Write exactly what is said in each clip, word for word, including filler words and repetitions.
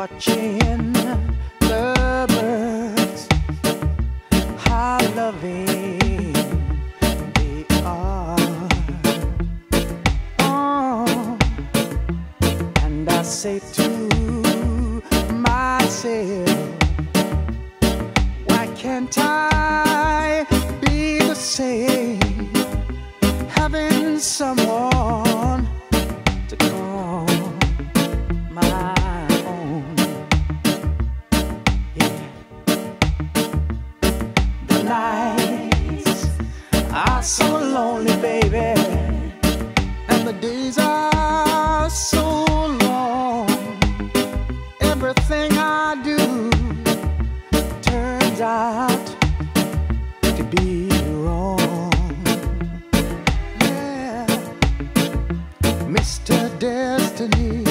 watching the birds, how loving they are. Oh, and I say to myself, why can't I be the same, having someone to call my own? Yeah. The nights are so lonely, baby, and the days are so long. Everything I do turns out to be wrong. Yeah, Mister Destiny,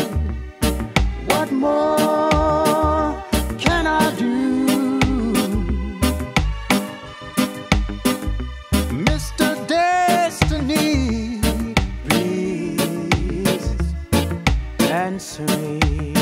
what more can I do? Mister Destiny, please answer me.